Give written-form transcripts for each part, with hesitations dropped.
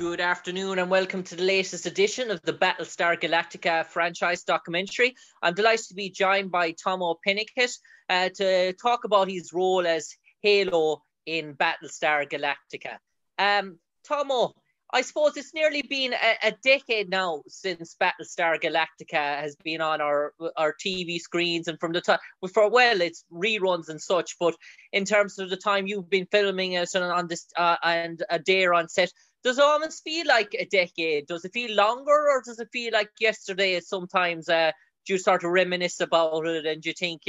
Good afternoon and welcome to the latest edition of the Battlestar Galactica franchise documentary. I'm delighted to be joined by Tahmoh Penikett to talk about his role as Helo in Battlestar Galactica. Tahmoh, I suppose it's nearly been a decade now since Battlestar Galactica has been on our TV screens, and from the time, well, it's reruns and such, but in terms of the time you've been filming it and on this and a day on set, does it almost feel like a decade? Does it feel longer, or does it feel like yesterday? Sometimes do you sort of reminisce about it and do you think,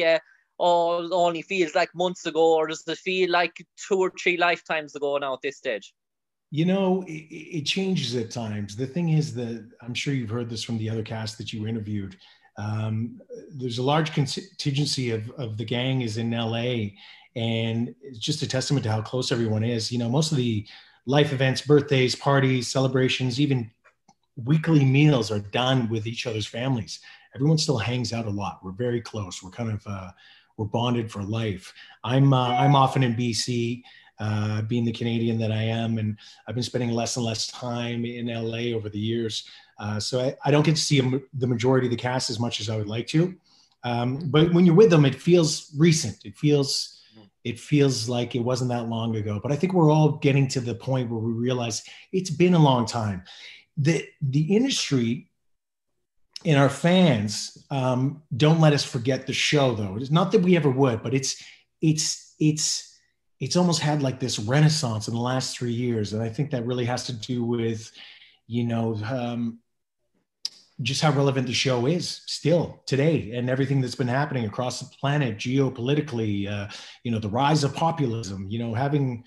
oh, it only feels like months ago, or does it feel like 2 or 3 lifetimes ago now at this stage? You know, it changes at times. The thing is that, I'm sure you've heard this from the other cast that you interviewed, there's a large contingency of the gang is in LA, and it's just a testament to how close everyone is. You know, most of the life events, birthdays, parties, celebrations, even weekly meals are done with each other's families. Everyone still hangs out a lot. We're very close. We're kind of, we're bonded for life. I'm often in BC. Being the Canadian that I am, and I've been spending less and less time in LA over the years. So I don't get to see the majority of the cast as much as I would like to. But when you're with them, it feels recent. It feels like it wasn't that long ago. But I think we're all getting to the point where we realize it's been a long time. The industry and our fans don't let us forget the show, though. It's not that we ever would, but it's almost had like this renaissance in the last 3 years. And I think that really has to do with, you know, just how relevant the show is still today and everything that's been happening across the planet, geopolitically, you know, the rise of populism, you know, having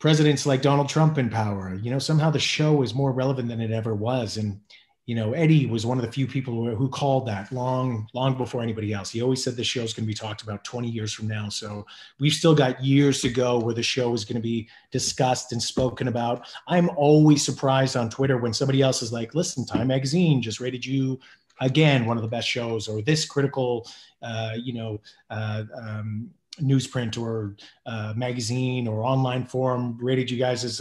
presidents like Donald Trump in power, you know, somehow the show is more relevant than it ever was. And, you know, Eddie was one of the few people who called that long before anybody else. He always said the show's going to be talked about 20 years from now. So we've still got years to go where the show is going to be discussed and spoken about. I'm always surprised on Twitter when somebody else is like, listen, Time Magazine just rated you again one of the best shows, or this critical, you know, newsprint or magazine or online forum rated you guys as,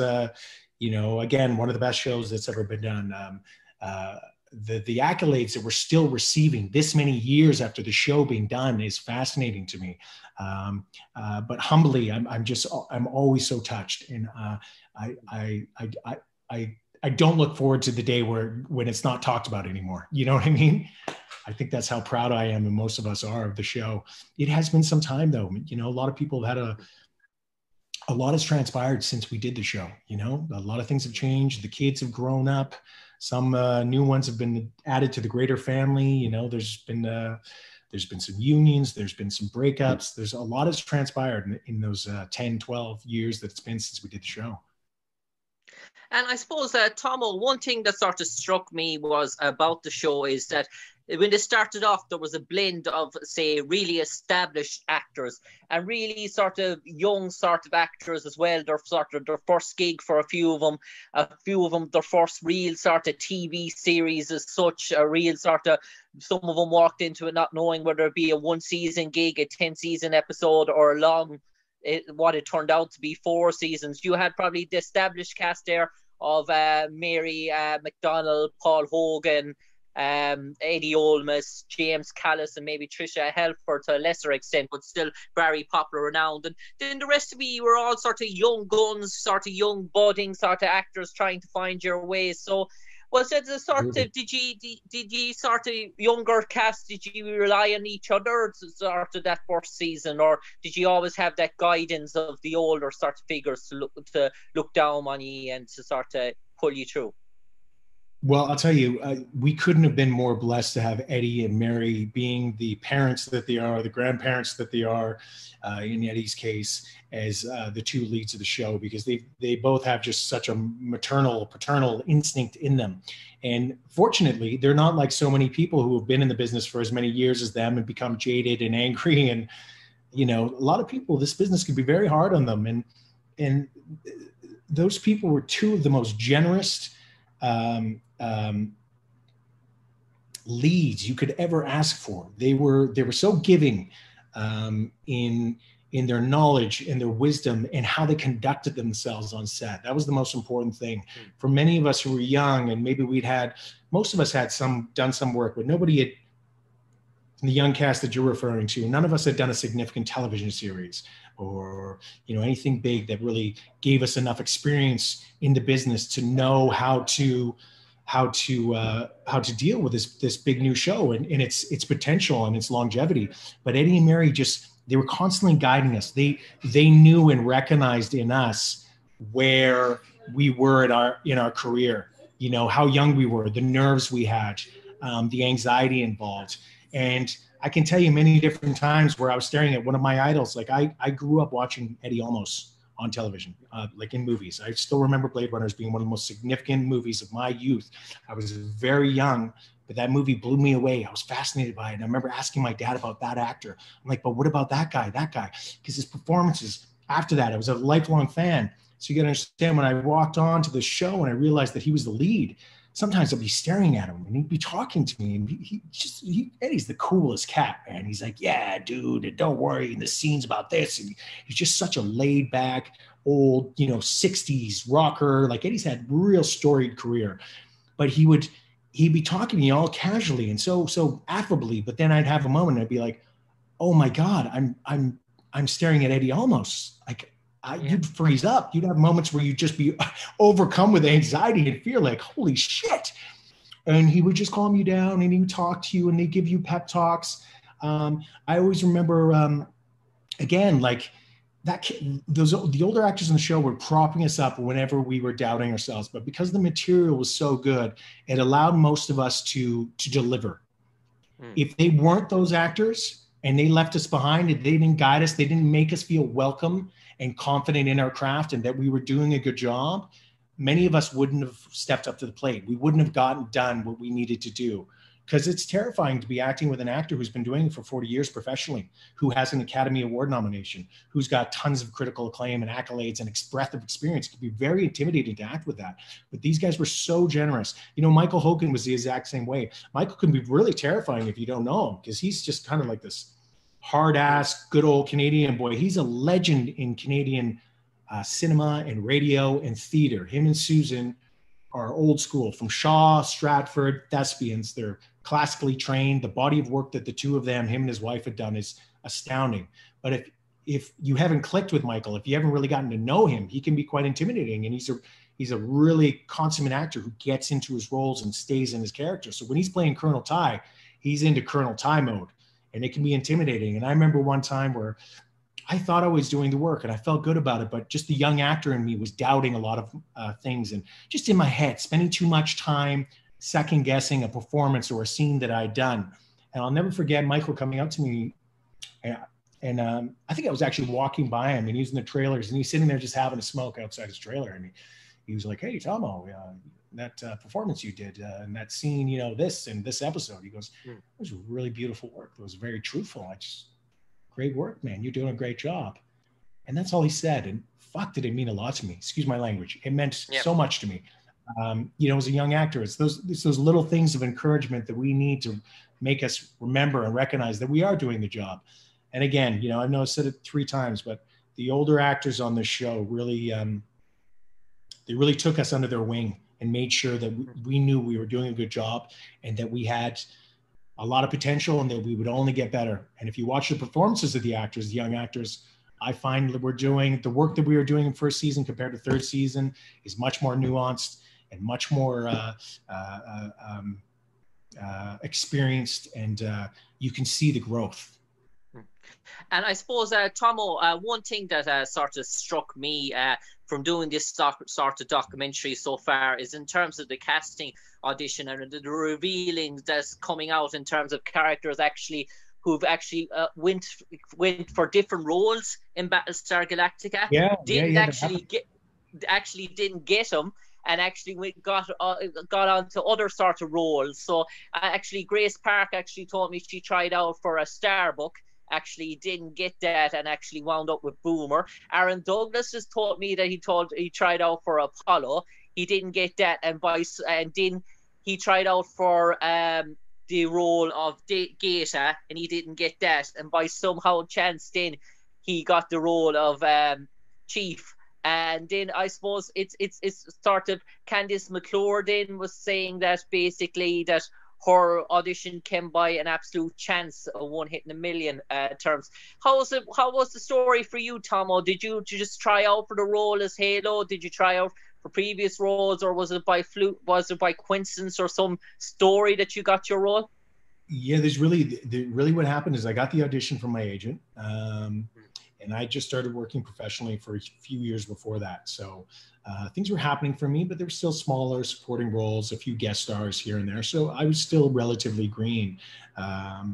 you know, again, one of the best shows that's ever been done. The accolades that we're still receiving this many years after the show being done is fascinating to me. But humbly, I'm always so touched, and I don't look forward to the day when it's not talked about anymore. You know what I mean? I think that's how proud I am, and most of us are, of the show. It has been some time, though. You know, a lot of people have had a lot has transpired since we did the show. You know, a lot of things have changed. The kids have grown up. Some new ones have been added to the greater family. You know, there's been some unions, there's been some breakups. There's a lot has transpired in those 10, 12 years that it's been since we did the show. And I suppose, Tahmoh, one thing that sort of struck me was about the show is that when it started off, there was a blend of, say, really established actors and really sort of young sort of actors as well. They're sort of their first gig for a few of them, their first real sort of TV series as such, a real sort of, some of them walked into it not knowing whether it be a 1-season gig, a 10-season episode, or a long, what it turned out to be 4 seasons. You had probably the established cast there of Mary McDonnell, Paul Hogan, Eddie Olmos, James Callis, and maybe Trisha Helfer to a lesser extent, but still very popular, renowned. And then the rest of you were all sort of young guns, sort of young budding sort of actors trying to find your way. So was it the sort of, did you sort of younger cast, did you rely on each other sort of that first season, or did you always have that guidance of the older sort of figures to look down on you and to sort of pull you through? Well, I'll tell you, we couldn't have been more blessed to have Eddie and Mary being the parents that they are, the grandparents that they are, in Eddie's case, as the two leads of the show, because they both have just such a maternal, paternal instinct in them. And fortunately, they're not like so many people who have been in the business for as many years as them and become jaded and angry. And, you know, a lot of people, this business can be very hard on them. And those people were two of the most generous leads you could ever ask for. They were so giving in their knowledge, in their wisdom, and how they conducted themselves on set. That was the most important thing. For many of us who were young, and maybe we'd had, most of us had done some work, but nobody had, in the young cast that you're referring to, none of us had done a significant television series or, you know, anything big that really gave us enough experience in the business to know how to deal with this big new show and its potential and its longevity. But Eddie and Mary just, they were constantly guiding us. They knew and recognized in us where we were in our career, you know, how young we were, the nerves we had, the anxiety involved. And I can tell you many different times where I was staring at one of my idols. Like I grew up watching Eddie Olmos on television, like in movies. I still remember Blade Runner as being one of the most significant movies of my youth. I was very young, but that movie blew me away. I was fascinated by it. And I remember asking my dad about that actor. I'm like, but what about that guy? Because his performances after that, I was a lifelong fan. So you can understand, when I walked on to the show and I realized that he was the lead, sometimes I'd be staring at him and he'd be talking to me, and Eddie's the coolest cat, man. He's like, yeah, dude, and don't worry, and the scene's about this. And he's just such a laid back old, you know, 60s rocker. Like Eddie's had real storied career, but he'd be talking to me all casually and so affably. But then I'd have a moment and I'd be like, oh my God, I'm staring at Eddie Olmos. Like, you'd freeze up. You'd have moments where you'd just be overcome with anxiety and fear, like, holy shit. And he would just calm you down and he would talk to you and they'd give you pep talks. I always remember, again, like that kid, the older actors in the show were propping us up whenever we were doubting ourselves. But because the material was so good, it allowed most of us to deliver. If they weren't those actors and they left us behind and they didn't guide us, they didn't make us feel welcome and confident in our craft and that we were doing a good job, many of us wouldn't have stepped up to the plate. We wouldn't have done what we needed to do, because it's terrifying to be acting with an actor who's been doing it for 40 years professionally, who has an Academy Award nomination, who's got tons of critical acclaim and accolades and breadth of experience. It could be very intimidating to act with that. But these guys were so generous. You know, Michael Hogan was the exact same way. Michael can be really terrifying if you don't know him, because he's just kind of like this hard-ass, good old Canadian boy. He's a legend in Canadian cinema and radio and theater. Him and Susan are old school, from Shaw, Stratford, thespians. They're classically trained. The body of work that the two of them, him and his wife, had done is astounding. But if you haven't clicked with Michael, if you haven't really gotten to know him, he can be quite intimidating. And he's a really consummate actor who gets into his roles and stays in his character. So when he's playing Colonel Ty, he's into Colonel Ty mode. And it can be intimidating. And I remember one time where I thought I was doing the work and I felt good about it, but just the young actor in me was doubting a lot of things, and just in my head, spending too much time second guessing a performance or a scene that I'd done. And I'll never forget Michael coming up to me. And I think I was actually walking by him and he was in the trailers and he's sitting there just having a smoke outside his trailer. And he was like, hey, Tomo, that performance you did in that scene, you know, this and this episode. He goes, it was really beautiful work. It was very truthful. Great work, man. You're doing a great job. And that's all he said. And fuck, did it mean a lot to me. Excuse my language. It meant so much to me. You know, as a young actor, it's those little things of encouragement that we need to make us remember and recognize that we are doing the job. And again, you know, I know I said it 3 times, but the older actors on the show really, they really took us under their wing and made sure that we knew we were doing a good job and that we had a lot of potential and that we would only get better. And if you watch the performances of the actors, the young actors, I find that we're doing the work that we were doing in first season compared to third season is much more nuanced and much more experienced, and you can see the growth. And I suppose, Tomo, one thing that sort of struck me from doing this sort of documentary so far is in terms of the casting audition and the revealing that's coming out in terms of characters actually who've actually went for different roles in Battlestar Galactica. Didn't actually get them. And actually, we got onto other sort of roles. So actually, Grace Park actually told me she tried out for a Starbuck. Actually didn't get that and actually wound up with Boomer. Aaron Douglas just told me that he tried out for Apollo. He didn't get that, and he tried out for the role of Gaeta and he didn't get that. And by somehow chance then he got the role of Chief. And then I suppose it's sort of Candice McClure then was saying that basically that her audition came by an absolute chance, a one hit in a million terms. How was the story for you, Tahmoh? Did you just try out for the role as Helo? Did you try out for previous roles, or was it by fluke? Was it by coincidence or some story that you got your role? Yeah, there's really what happened is I got the audition from my agent. And I just started working professionally for a few years before that. So things were happening for me, but there were still smaller supporting roles, a few guest stars here and there. So I was still relatively green. I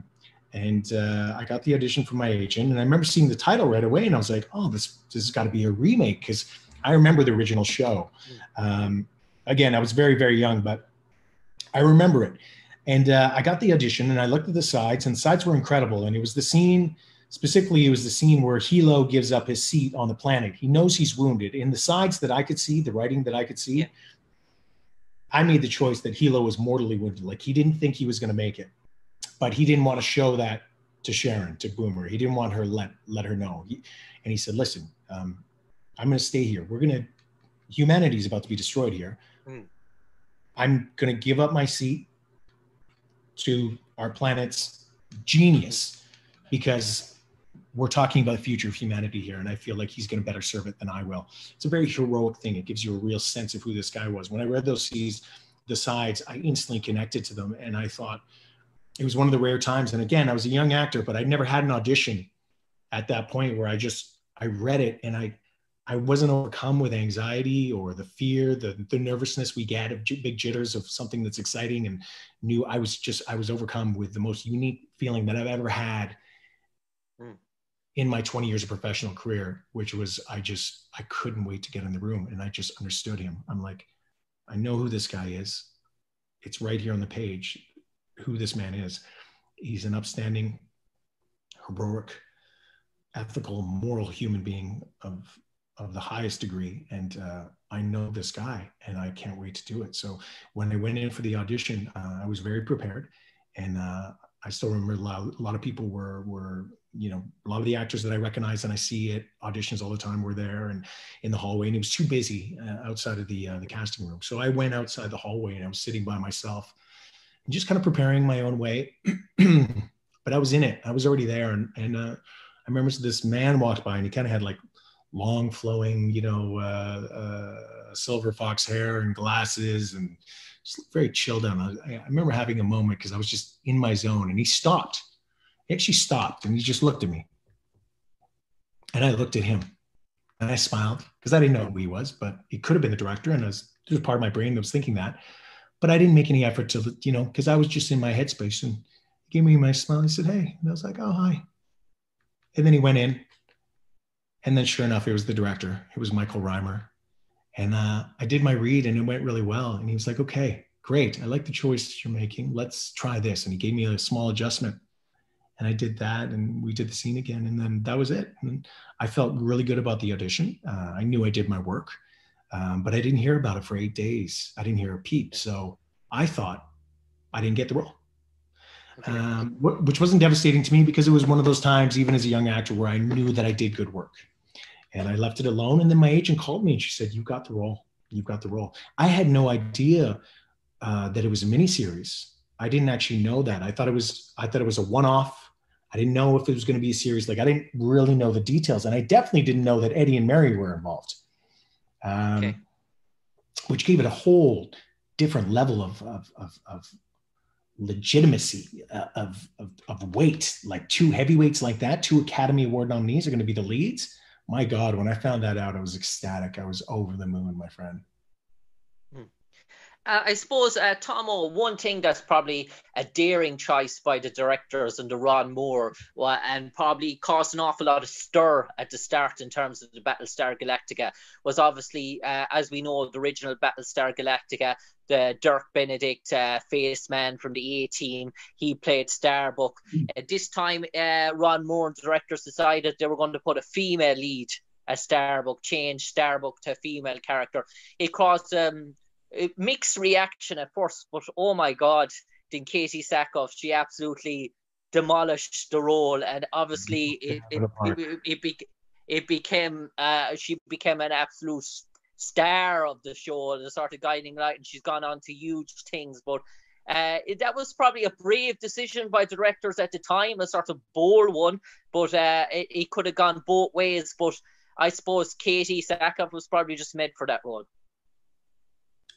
got the audition from my agent, and I remember seeing the title right away, and I was like, oh, this has got to be a remake, because I remember the original show. Again, I was very, very young, but I remember it. And I got the audition, and I looked at the sides, and the sides were incredible. And it was the scene... Specifically, it was the scene where Helo gives up his seat on the planet. He knows he's wounded. In the sides that I could see, the writing that I could see, yeah. I made the choice that Helo was mortally wounded. Like, he didn't think he was going to make it, but he didn't want to show that to Sharon, to Boomer. He didn't want her let her know. And he said, listen, I'm going to stay here. Humanity is about to be destroyed here. I'm going to give up my seat to our planet's genius, because we're talking about the future of humanity here, and I feel like he's going to better serve it than I will. It's a very heroic thing. It gives you a real sense of who this guy was. When I read those sides, I instantly connected to them, and I thought it was one of the rare times. And again, I was a young actor, but I'd never had an audition at that point where I read it, and I wasn't overcome with anxiety or the fear, the nervousness we get of big jitters of something that's exciting and new. I was overcome with the most unique feeling that I've ever had in my 20 years of professional career, which was, I couldn't wait to get in the room. And I just understood him. I'm like, I know who this guy is. It's right here on the page, who this man is. He's an upstanding, heroic, ethical, moral human being of the highest degree. And I know this guy, and I can't wait to do it. So when I went in for the audition, I was very prepared. And I still remember a lot of people were, you know, a lot of the actors that I recognize and I see at auditions all the time were there and in the hallway, and it was too busy outside of the casting room. So I went outside the hallway, and I was sitting by myself and just kind of preparing my own way, but I was in it. I was already there. And I remember this man walked by, and he kind of had like long flowing, you know, silver fox hair and glasses, and just very chilled out. I remember having a moment because I was just in my zone, and he stopped. He actually stopped, and he just looked at me, and I looked at him, and I smiled because I didn't know who he was, but he could have been the director, and there was part of my brain that was thinking that, but I didn't make any effort to, you know, because I was just in my headspace. And he gave me my smile. He said, hey, and I was like, oh, hi. And then he went in, and then sure enough, it was the director. It was Michael Rymer. And I did my read, and it went really well. And he was like, okay, great. I like the choice you're making. Let's try this. And he gave me a small adjustment. And I did that, and we did the scene again, and then that was it. And I felt really good about the audition. I knew I did my work, but I didn't hear about it for 8 days. I didn't hear a peep. So I thought I didn't get the role, which wasn't devastating to me, because it was one of those times, even as a young actor, where I knew that I did good work. And I left it alone. And then my agent called me, and she said, you got the role. You got the role. I had no idea that it was a miniseries. I didn't actually know that. I thought it was a one-off. I didn't know if it was going to be a series. Like, I didn't really know the details. And I definitely didn't know that Eddie and Mary were involved, which gave it a whole different level of legitimacy, of weight. Like, two heavyweights like that, two Academy Award nominees are going to be the leads. My God, when I found that out, I was ecstatic. I was over the moon, my friend. I suppose, Tahmoh, one thing that's probably a daring choice by the directors and the Ron Moore, and probably caused an awful lot of stir at the start in terms of the Battlestar Galactica, was obviously, as we know, the original Battlestar Galactica, the Dirk Benedict face man from the A-Team, he played Starbuck. This time, Ron Moore and the directors decided they were going to put a female lead as Starbuck, change Starbuck to a female character. It caused... mixed reaction at first, but oh my God, then Katee Sackhoff, she absolutely demolished the role, and obviously she became an absolute star of the show, the sort of guiding light, and she's gone on to huge things. But that was probably a brave decision by directors at the time, a sort of bold one, but it could have gone both ways. But I suppose Katee Sackhoff was probably just meant for that role.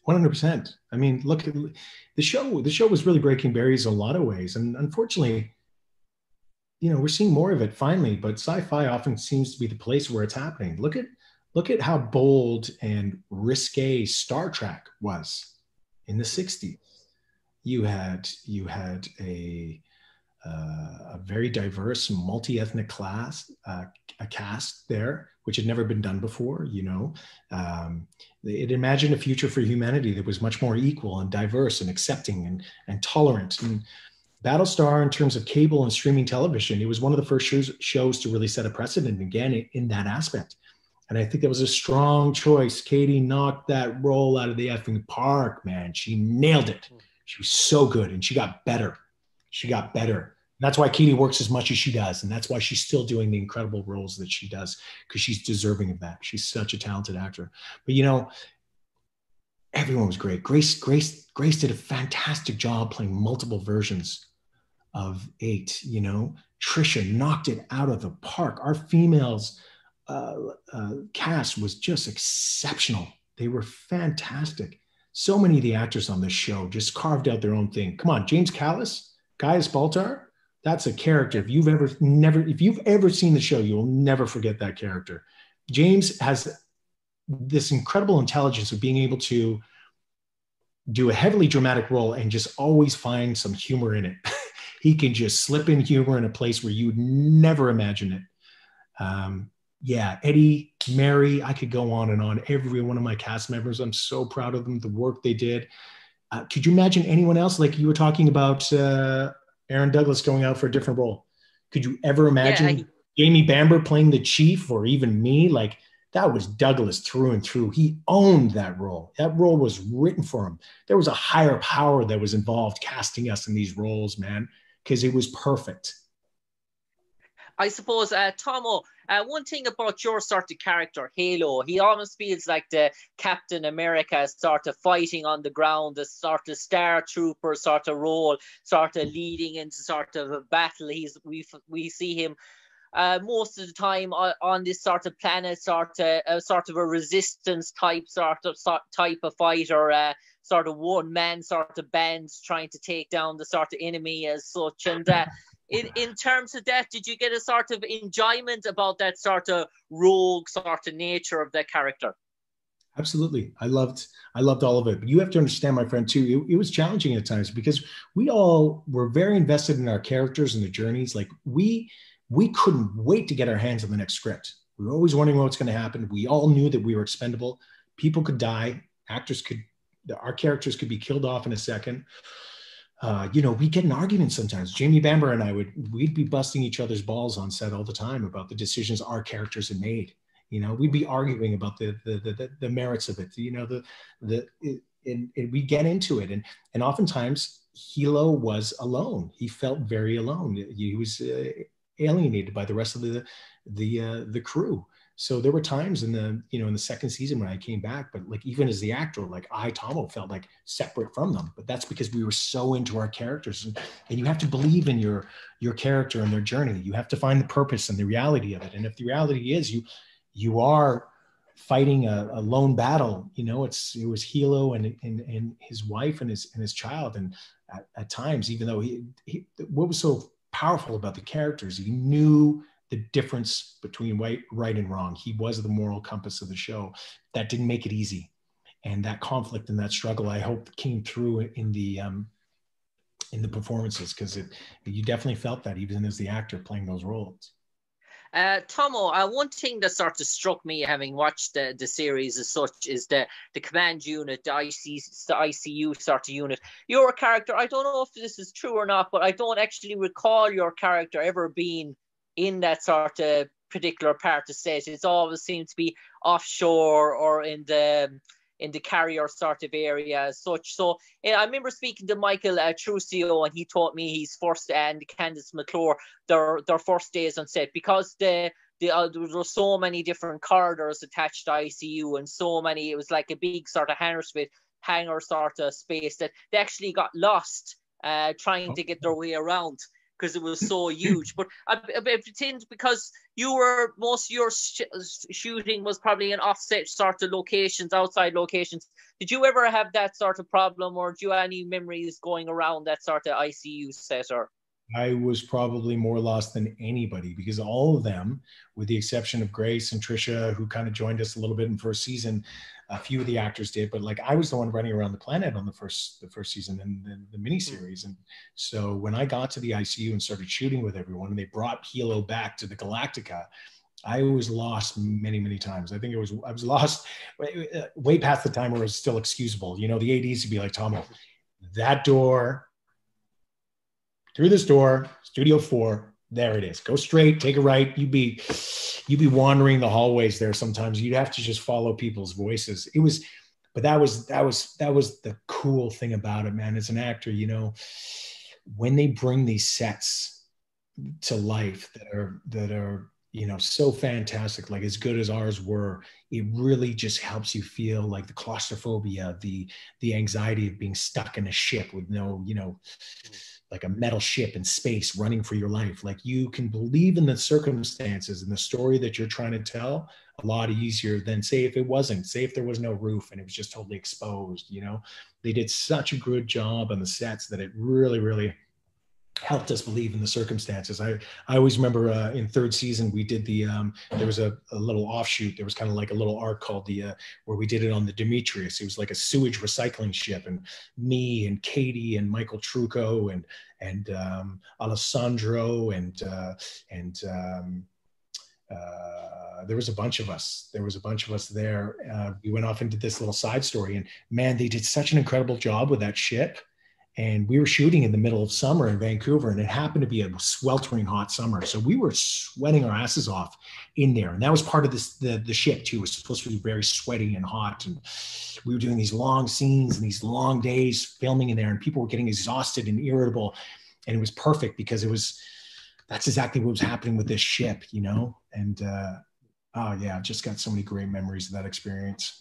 100%. I mean, look, the show was really breaking barriers in a lot of ways. And unfortunately, you know, we're seeing more of it finally, but sci-fi often seems to be the place where it's happening. Look at how bold and risque Star Trek was in the 60s. You had a very diverse, multi-ethnic class, a cast there, which had never been done before, you know. It imagined a future for humanity that was much more equal and diverse and accepting and tolerant. And Battlestar, in terms of cable and streaming television, it was one of the first shows to really set a precedent again in that aspect. And I think that was a strong choice. Katee knocked that role out of the effing park, man. She nailed it. She was so good, and she got better. She got better. That's why Katee works as much as she does. And that's why she's still doing the incredible roles that she does, because she's deserving of that. She's such a talented actor. But, you know, everyone was great. Grace did a fantastic job playing multiple versions of 8, you know. Trisha knocked it out of the park. Our females cast was just exceptional. They were fantastic. So many of the actors on this show just carved out their own thing. Come on, James Callis, Gaius Baltar, that's a character. If you've ever seen the show, you will never forget that character. James has this incredible intelligence of being able to do a heavily dramatic role and just always find some humor in it. He can just slip in humor in a place where you'd never imagine it. Yeah, Eddie, Mary, I could go on and on. Every one of my cast members, I'm so proud of them, the work they did. Could you imagine anyone else? Like you were talking about Aaron Douglas going out for a different role. Could you ever imagine Jamie Bamber playing the chief, or even me? Like, that was Douglas through and through. He owned that role. That role was written for him. There was a higher power that was involved casting us in these roles, man, because it was perfect. I suppose, Tahmoh, one thing about your sort of character, Helo, he almost feels like the Captain America sort of fighting on the ground, the sort of star trooper sort of role, sort of leading into sort of a battle. We see him most of the time on this sort of planet, sort of a resistance type, type of fighter, sort of one man sort of bands trying to take down the sort of enemy as such. And in terms of that, did you get a sort of enjoyment about that sort of rogue sort of nature of that character? Absolutely. I loved all of it. But you have to understand, my friend, too, it was challenging at times because we all were very invested in our characters and the journeys. Like we couldn't wait to get our hands on the next script. We were always wondering what's going to happen. We all knew that we were expendable. People could die. Our characters could be killed off in a second. You know, we get in arguments sometimes. Jamie Bamber and I we'd be busting each other's balls on set all the time about the decisions our characters had made. You know, we'd be arguing about the merits of it. You know, and we get into it, and oftentimes Helo was alone. He felt very alone. He was alienated by the rest of the crew. So there were times in the second season when I came back, but like even as the actor, like Tahmoh felt like separate from them, but that's because we were so into our characters, and you have to believe in your character and their journey. You have to find the purpose and the reality of it. And if the reality is you are fighting a lone battle, you know, it was Helo and his wife and his child. And at times, even though what was so powerful about the characters, he knew the difference between right and wrong. He was the moral compass of the show. That didn't make it easy. And that conflict and that struggle, I hope, came through in the performances, because you definitely felt that even as the actor playing those roles. Tahmoh, one thing that sort of struck me having watched the series as such is the command unit, the ICU sort of unit. Your character, I don't know if this is true or not, but I don't actually recall your character ever being in that sort of particular part of set. It always seemed to be offshore or in the in the carrier sort of area as such. So I remember speaking to Michael Trucco, and he taught me his first, and Candice McClure, their first days on set, because there were so many different corridors attached to ICU, and so many, it was like a big sort of hangar sort of space that they actually got lost trying to get their way around, because it was so huge. But I pretend, because you were, most of your shooting was probably in offset sort of locations, outside locations. Did you ever have that sort of problem, or do you have any memories going around that sort of ICU set? Or I was probably more lost than anybody, because all of them, with the exception of Grace and Trisha, who kind of joined us a little bit in first season, a few of the actors did, but like I was the one running around the planet on the first season and the miniseries. And so when I got to the ICU and started shooting with everyone, and they brought Helo back to the Galactica, I was lost many, many times. I think I was lost way past the time where it was still excusable. You know, the ADs would be like, Tomo, that door, through this door, Studio 4, there it is. Go straight, take a right. You'd be wandering the hallways there sometimes. You'd have to just follow people's voices. It was, but that was the cool thing about it, man. As an actor, you know, when they bring these sets to life that are, you know, so fantastic, like as good as ours were, it really just helps you feel like the claustrophobia, the anxiety of being stuck in a ship with no, you know, like a metal ship in space running for your life. Like, you can believe in the circumstances and the story that you're trying to tell a lot easier than, say, if it wasn't, say if there was no roof and it was just totally exposed, you know. They did such a good job on the sets that it really, really helped us believe in the circumstances. I always remember in third season, we did the, there was a little offshoot. There was kind of like a little arc called the, where we did it on the Demetrius. It was like a sewage recycling ship, and me and Katee and Michael Trucco and Alessandro and there was a bunch of us. There was a bunch of us there. We went off and did this little side story, and man, they did such an incredible job with that ship. And we were shooting in the middle of summer in Vancouver, and it happened to be a sweltering hot summer. So we were sweating our asses off in there. And that was part of this, the ship too. It was supposed to be very sweaty and hot. And we were doing these long scenes and these long days filming in there, and people were getting exhausted and irritable. And it was perfect, because it was, that's exactly what was happening with this ship, you know? And oh yeah, just got so many great memories of that experience.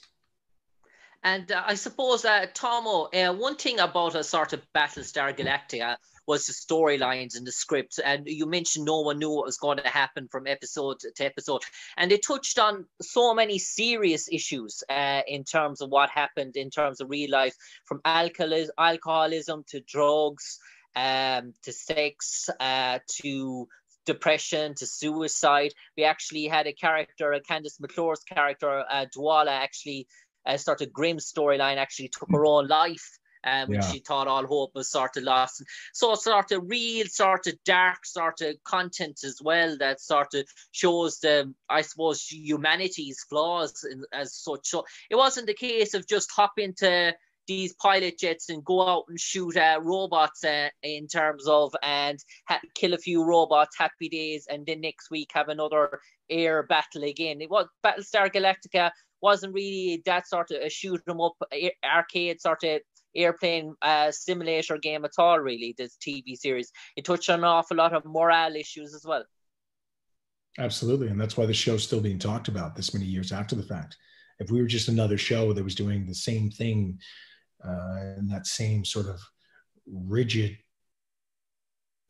And I suppose, Tomo, one thing about a sort of Battlestar Galactica was the storylines and the scripts. And you mentioned no one knew what was going to happen from episode to episode. And they touched on so many serious issues in terms of what happened, in terms of real life, from alcoholism to drugs, to sex, to depression, to suicide. We actually had a character, Candice McClure's character, Dwala, actually, sort of grim storyline, actually took her own life, when she thought all hope was sort of lost. So sort of real, sort of dark sort of content as well, that sort of shows the, I suppose, humanity's flaws as such. So it wasn't the case of just hop into these pilot jets and go out and shoot robots in terms of, and kill a few robots, happy days, and then next week have another air battle again. It was, Battlestar Galactica wasn't really that sort of a shoot 'em up arcade sort of airplane simulator game at all, really, this TV series. It touched on an awful lot of morale issues as well. Absolutely, and that's why the show's still being talked about this many years after the fact. If we were just another show that was doing the same thing, and that same sort of rigid,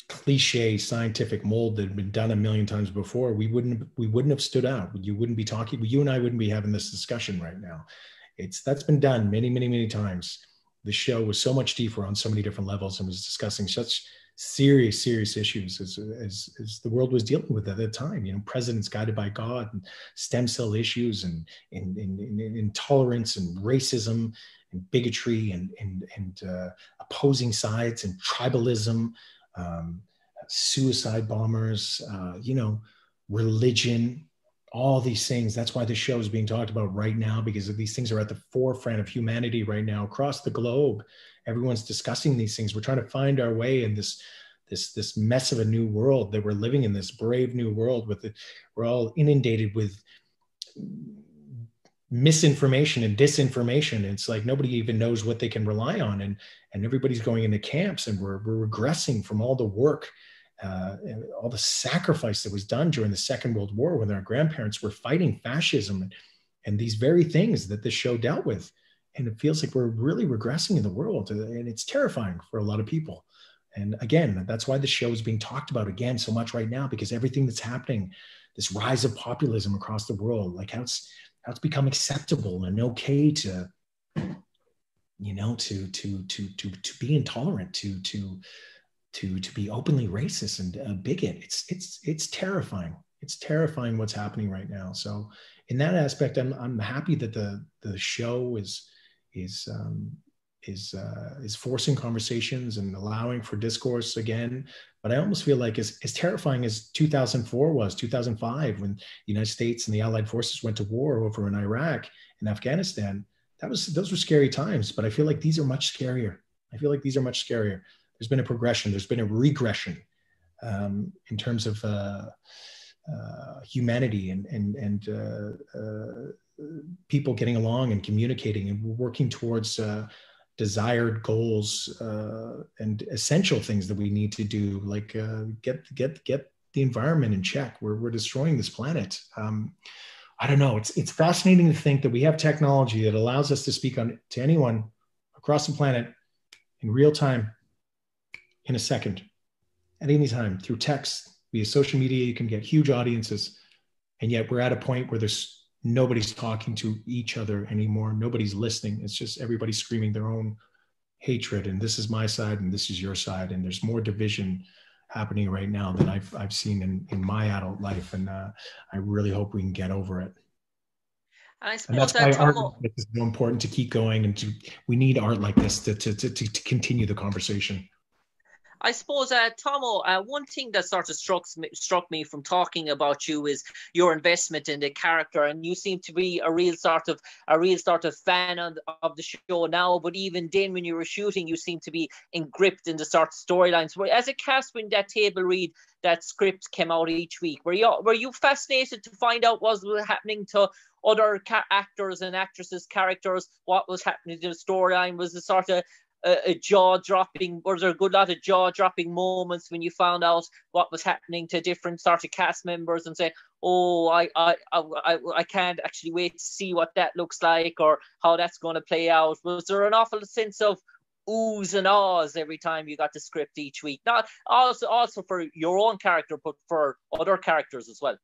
cliche scientific mold that had been done a million times before, we wouldn't have stood out. You wouldn't be talking, you and I wouldn't be having this discussion right now. It's, that's been done many, many, many times. The show was so much deeper on so many different levels and was discussing such serious, serious issues as the world was dealing with at that time. You know, presidents guided by God, and stem cell issues, and intolerance, and racism, and bigotry, and opposing sides, and tribalism. Suicide bombers, you know, religion, all these things. That's why the show is being talked about right now, because these things are at the forefront of humanity right now across the globe. Everyone's discussing these things. We're trying to find our way in this mess of a new world that we're living in, this brave new world. We're all inundated with misinformation and disinformation. It's like nobody even knows what they can rely on, and everybody's going into camps, and we're regressing from all the work, and all the sacrifice that was done during the Second World War when our grandparents were fighting fascism and these very things that this show dealt with. And it feels like we're really regressing in the world, and it's terrifying for a lot of people. And again, that's why the show is being talked about again so much right now, because everything that's happening, this rise of populism across the world, like how it's become acceptable and okay to, you know, to be intolerant, to be openly racist and a bigot. It's terrifying. It's terrifying what's happening right now. So in that aspect, I'm happy that the show is forcing conversations and allowing for discourse again. But I almost feel like as terrifying as 2004 was, 2005, when the United States and the Allied forces went to war over in Iraq and Afghanistan, those were scary times. But I feel like these are much scarier. There's been a progression. There's been a regression in terms of humanity and people getting along and communicating and working towards desired goals and essential things that we need to do, like get the environment in check. We're destroying this planet. I don't know. It's fascinating to think that we have technology that allows us to speak to anyone across the planet in real time, in a second, at any time, through text, via social media. You can get huge audiences, and yet we're at a point where there's nobody's talking to each other anymore. Nobody's listening. It's just everybody screaming their own hatred, and this is my side and this is your side, and there's more division happening right now than I've seen in my adult life, and I really hope we can get over it. I suppose that's why art is so important, to keep going, and we need art like this to continue the conversation. I suppose, Tahmoh, one thing that sort of struck me from talking about you is your investment in the character, and you seem to be a real sort of fan of the show now. But even then, when you were shooting, you seem to be gripped in the sort of storylines. As a cast, when that table read, that script came out each week, were you fascinated to find out what was happening to other actors and actresses' characters? What was happening to the storyline? Was the sort of a jaw-dropping, or was there a good lot of jaw-dropping moments when you found out what was happening to different sort of cast members and say, oh, I can't actually wait to see what that looks like or how that's going to play out? Was there an awful sense of oohs and ahs every time you got the script each week? Not also for your own character, but for other characters as well.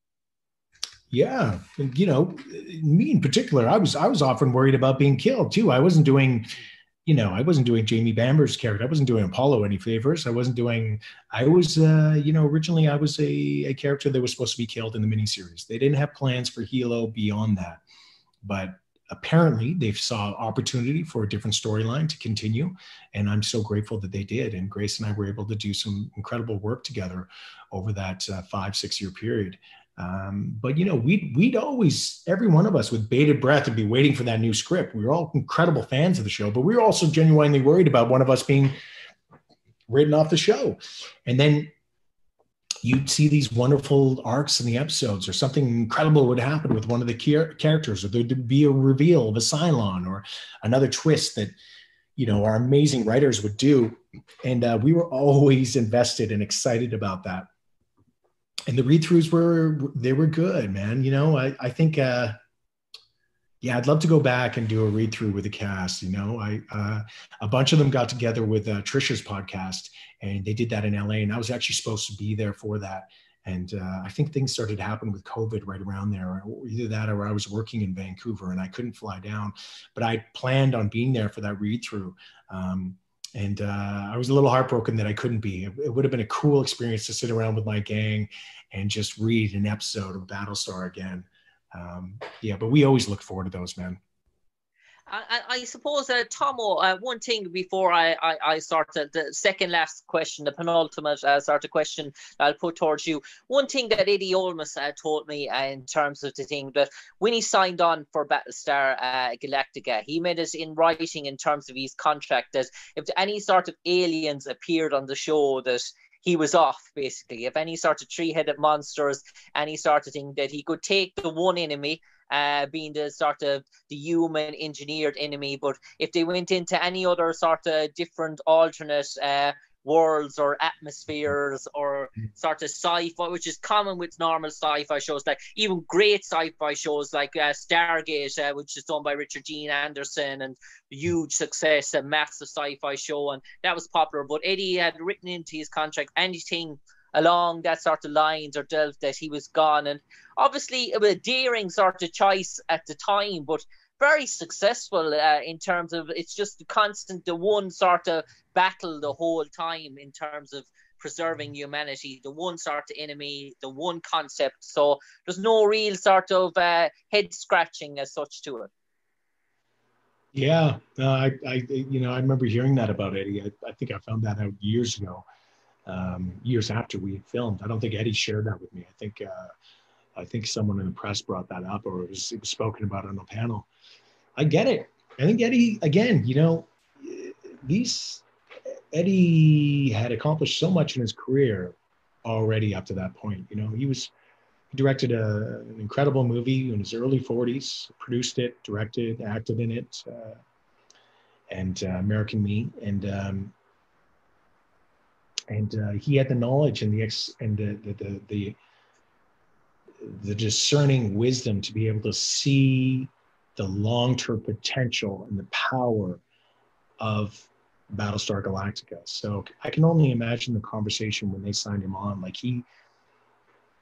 Yeah, and, you know, me in particular, I was often worried about being killed too. I wasn't doing Jamie Bamber's character. I wasn't doing Apollo any favors. Originally I was a character that was supposed to be killed in the miniseries. They didn't have plans for Helo beyond that, but apparently they saw opportunity for a different storyline to continue. And I'm so grateful that they did. And Grace and I were able to do some incredible work together over that 5-6 year period. But, you know, we'd always, every one of us with bated breath would be waiting for that new script. We were all incredible fans of the show, but we were also genuinely worried about one of us being written off the show. And then you'd see these wonderful arcs in the episodes, or something incredible would happen with one of the characters, or there'd be a reveal of a Cylon or another twist that, you know, our amazing writers would do. And we were always invested and excited about that. And the read-throughs were good, man. You know, I think, yeah, I'd love to go back and do a read-through with the cast. You know, a bunch of them got together with Trisha's podcast, and they did that in LA. And I was actually supposed to be there for that. And I think things started to happen with COVID right around there. Either that or I was working in Vancouver and I couldn't fly down, but I planned on being there for that read-through. And I was a little heartbroken that I couldn't be. It would have been a cool experience to sit around with my gang and just read an episode of Battlestar again. Yeah, but we always look forward to those, man. I suppose, Tahmoh, one thing before I start the second last question, the penultimate sort of question I'll put towards you. One thing that Eddie Olmos told me in terms of the thing that when he signed on for Battlestar Galactica, he made it in writing in terms of his contract that if any sort of aliens appeared on the show, that he was off, basically. If any sort of three-headed monsters, any sort of thing, that he could take the one enemy being the sort of the human engineered enemy. But if they went into any other sort of different alternate worlds or atmospheres or sort of sci-fi, which is common with normal sci-fi shows, like even great sci-fi shows like Stargate, which is done by Richard Dean Anderson, and huge success, a massive sci-fi show, and that was popular. But Eddie had written into his contract anything along that sort of lines or delved that he was gone, and obviously it was a daring sort of choice at the time, but very successful in terms of it's just the constant, the one sort of battle the whole time in terms of preserving humanity, the one sort of enemy, the one concept. So there's no real sort of head scratching as such to it. Yeah, I remember hearing that about Eddie. I think I found that out years ago, years after we had filmed. I don't think Eddie shared that with me. I think someone in the press brought that up, or it was spoken about on a panel. I get it. I think Eddie, again, Eddie had accomplished so much in his career already up to that point. He directed an incredible movie in his early 40s, produced it, directed, acted in it, and American Me. And he had the knowledge and the discerning wisdom to be able to see the long-term potential and the power of Battlestar Galactica. So I can only imagine the conversation when they signed him on. Like he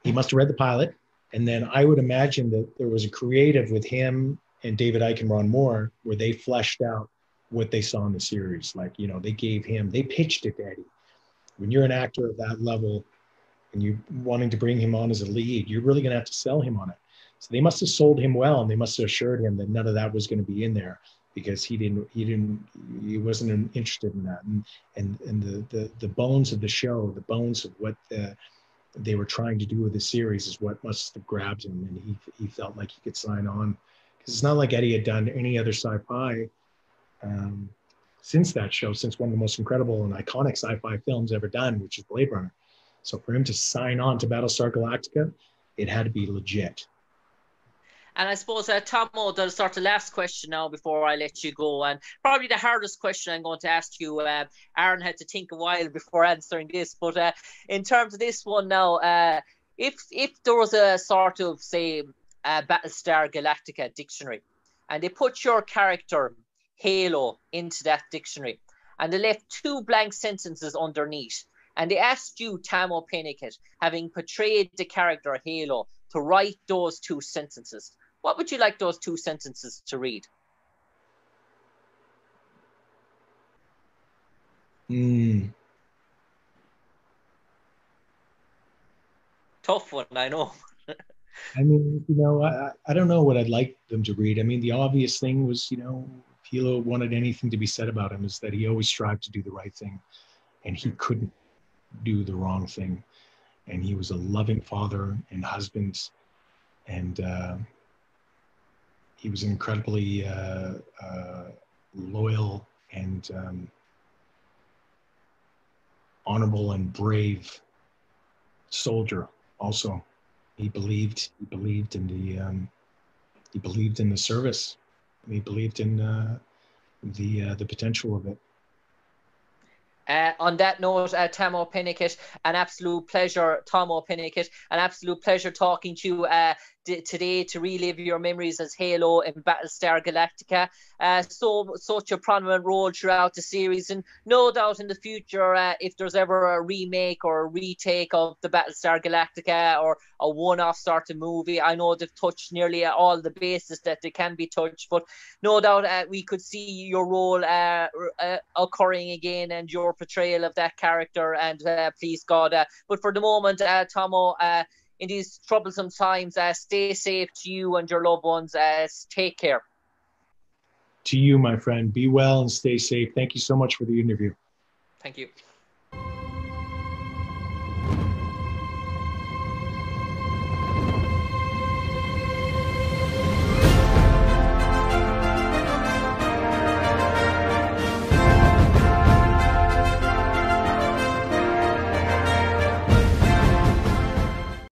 must have read the pilot, and then I would imagine that there was a creative with him and David Icke and Ron Moore where they fleshed out what they saw in the series. Like, they pitched it to Eddie. When you're an actor of that level, and you wanting to bring him on as a lead, you're really gonna have to sell him on it. So they must have sold him well, and they must have assured him that none of that was gonna be in there, because he wasn't interested in that. And the bones of the show, the bones of what they were trying to do with the series is what must have grabbed him, and he felt like he could sign on. Because it's not like Eddie had done any other sci-fi since that show, since one of the most incredible and iconic sci-fi films ever done, which is Blade Runner. So for him to sign on to Battlestar Galactica, it had to be legit. And I suppose, Tahmoh, that'll start the last question now before I let you go. And probably the hardest question I'm going to ask you. Aaron had to think a while before answering this. But in terms of this one now, if there was a sort of, say, Battlestar Galactica dictionary, and they put your character, Helo, into that dictionary, and they left two blank sentences underneath, and they asked you, Tahmoh Penikett, having portrayed the character Helo, to write those two sentences, what would you like those two sentences to read? Tough one, I know. I mean, I don't know what I'd like them to read. I mean, the obvious thing was, if Helo wanted anything to be said about him, is that he always strived to do the right thing, and he couldn't do the wrong thing. And he was a loving father and husband, and he was an incredibly loyal and honorable and brave soldier. Also, he believed in the service. He believed in the potential of it. On that note, Tahmoh Penikett, an absolute pleasure. Tahmoh Penikett, an absolute pleasure talking to you today to relive your memories as Helo in Battlestar Galactica. Such a prominent role throughout the series, and no doubt in the future, if there's ever a remake or a retake of the Battlestar Galactica or a one-off sort of movie, I know they've touched nearly all the bases that they can be touched, but no doubt we could see your role occurring again, and your portrayal of that character, and please God. But for the moment, Tahmoh, in these troublesome times, stay safe to you and your loved ones. Take care. To you, my friend. Be well and stay safe. Thank you so much for the interview. Thank you.